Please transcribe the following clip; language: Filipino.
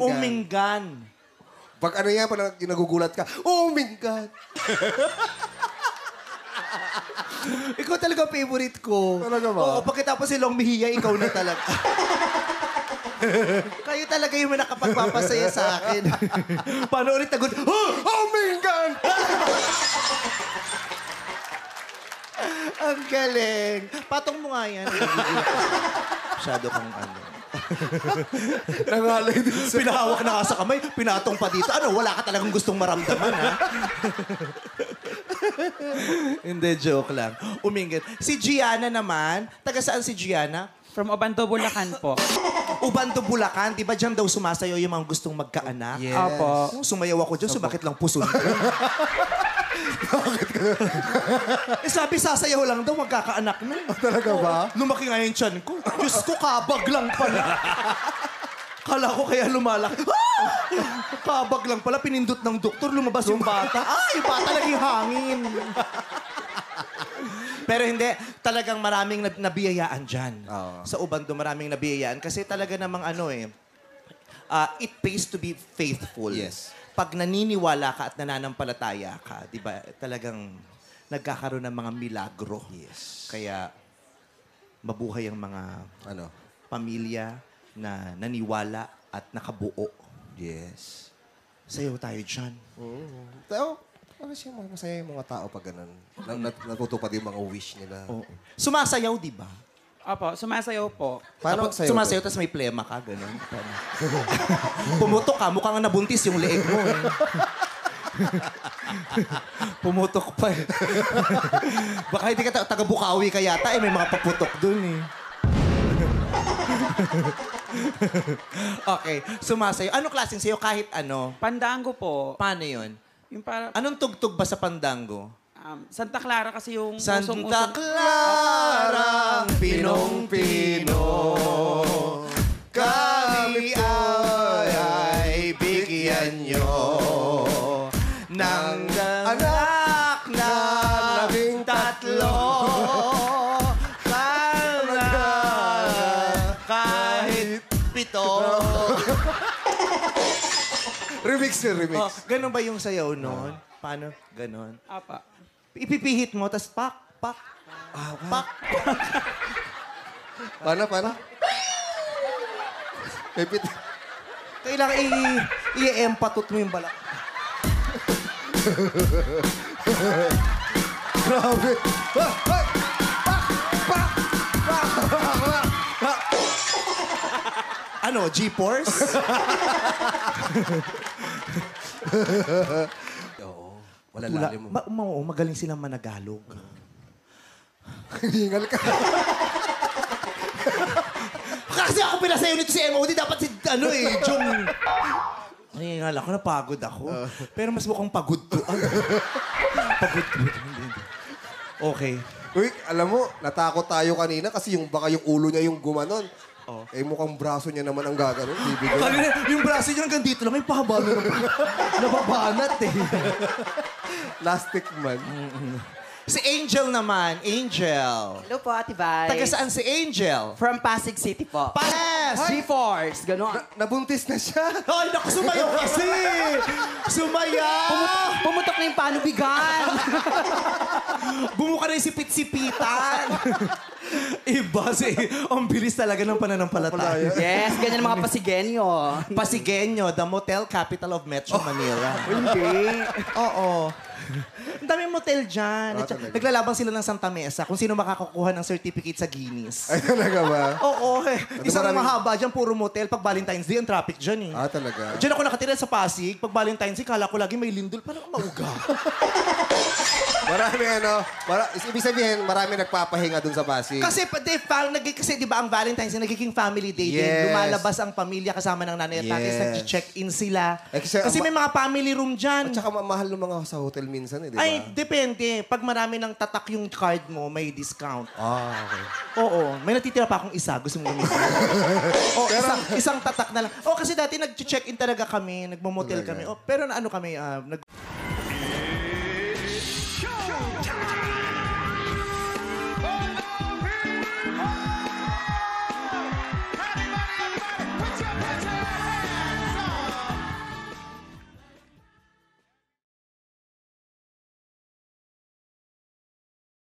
Umingan. Pag ano yan, pag nagugulat ka, Umingan. Ikaw talaga favorite ko. Talaga ba? Oo, pagkatapos si Long Mejia, ikaw na talaga. Kayo talaga yung nakapagpapasaya sa akin. Paano ulit nagot? Umingan! Ang galing. Patong mo nga yan. Masyado kang ano. Nangalay din sa... Pinahawak na ka sa kamay, pinatong pa dito. Ano, wala ka talagang gustong maramdaman, ha? Hindi, joke lang. Umingit. Si Gianna naman, taga saan si Gianna? From Obando, Bulacan po. Obando, Bulacan? Di ba dyan daw sumasayo yung mga gustong magkaanak? Yes. Opo. Nung sumayaw ako dyan, sumakit lang puso nito. Bakit ka na? Eh, sabi, sasayaw lang daw, magkakaanak na. Oh, talaga ba? Lumaki nga yung tiyan ko. Diyos ko, kabag lang pala. Kala ko kaya lumalaki. Ah! Kabag lang pala, pinindot ng doktor, lumabas yung bata. Ah, yung bata naging hangin. Pero hindi, talagang maraming nabiyayaan dyan. Oh. Sa Obando, maraming nabiyayaan. Kasi talaga namang ano eh, it pays to be faithful. Yes. Pag naniniwala ka at nananampalataya ka, di ba, talagang nagkakaroon ng mga milagro. Yes. Kaya mabuhay ang mga ano, pamilya na naniwala at nakabuo. Yes. Sayo tayo dyan. Tao, masaya yung mga tao pag ganun. Natutupad yung mga wish nila. Oo. Sumasayaw, di ba? Opo, sumasayaw po. Paano magsayaw? Sumasayaw, tapos may plema ka, gano'n. Pumutok ka, mukhang nabuntis yung leeg mo. Eh. Pumutok pa eh. Baka hindi ka taga-Bukawi ka yata, eh, may mga paputok dun eh. Okay, sumasayaw. Anong klaseng sayo kahit ano? Pandango po. Paano yun? Yung para... Anong tugtog ba sa pandango? Santa Clara kasi yung... Santa Clara, Pinong-Pino, kami ay bigyan nyo ng anak na 13. Kala kahit 7. Remix na remix. Oh, ganun ba yung sayaw nun? Paano? Ganun? Apa. Ipipihit mo, tas pak, pak, pak. Paano, paano? Pipit. Kailangan i-empatot mo yung balak. Grabe. Pak, pak, pak, pak, pak, pak, pak. Ano, G-Force? Wala lalim mo. Magaling silang managalog. Hiningal ka. Kasi ako pinasayo nito si MOD, dapat si, ano eh, Jung. Hiningal ako, napagod ako. Pero mas mukhang pagod to. Pagod to. Okay. Uy, alam mo, natakot tayo kanina kasi yung baka yung ulo niya yung gumanon. Oh. Eh, mukhang braso niya naman ang gagano'n. Yung braso niya hanggang dito lang, ay pahaba na naman. Nababanat eh. Plastic man. Si Angel naman. Angel. Hello po, Ate Vice. Taga saan si Angel? From Pasig City po. Yes! G-Force, gano'n. Nabuntis na siya. Ay, naku, sumayaw kasi! Sumayaw! Pumutok na yung panubigan. Bumuka na yung sipit-sipitan. Iba si... Ang bilis talaga ng pananampalataya. Yes, ganyan mga Pasigenyo. Pasigenyo, the motel capital of Metro Manila. Hindi. Oo. Ang daming motel dyan. Naglalaban sila ng Santa Mesa kung sino makakakuha ng certificate sa Guinness. Ay, talaga ba? Oo. Isang mahaba dyan, puro motel. Pag Valentine's Day, ang traffic dyan eh. Ah, talaga? Dyan ako nakatira sa Pasig. Pag Valentine's Day, kala ko lagi may lindol. Parang mauga. Marami ano, ibig sabihin, marami nagpapahinga dun sa Pasig. Kasi, di ba ang Valentine's Day, nagiging family day din. Lumalabas ang pamilya kasama ng nanay at tatay. Nag-check-in sila. Kasi may mga family room dyan. At saka mahal ng mga sa hotel minsan eh, di ba? Ay, depende. Pag marami nang tatak yung card mo, may discount. Ah, okay. Oo. May natitira pa akong isa. Gusto mong gamitin. O, isang tatak na lang. O, kasi dati nag-check-in talaga kami. Nagmo-motel kami. O, pero naano kami,